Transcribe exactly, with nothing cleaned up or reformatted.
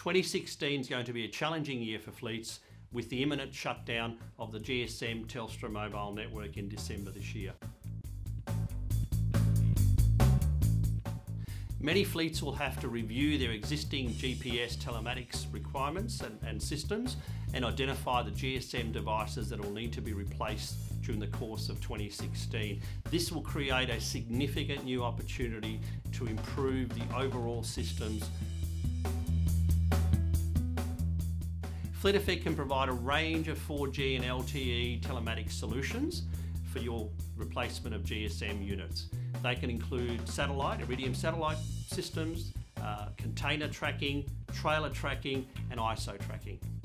twenty sixteen is going to be a challenging year for fleets with the imminent shutdown of the G S M Telstra mobile network in December this year. Many fleets will have to review their existing G P S telematics requirements and, and systems and identify the G S M devices that will need to be replaced during the course of twenty sixteen. This will create a significant new opportunity to improve the overall systems. Fleet Effect can provide a range of four G and L T E telematics solutions for your replacement of G S M units. They can include satellite, Iridium satellite systems, uh, container tracking, trailer tracking, and I S O tracking.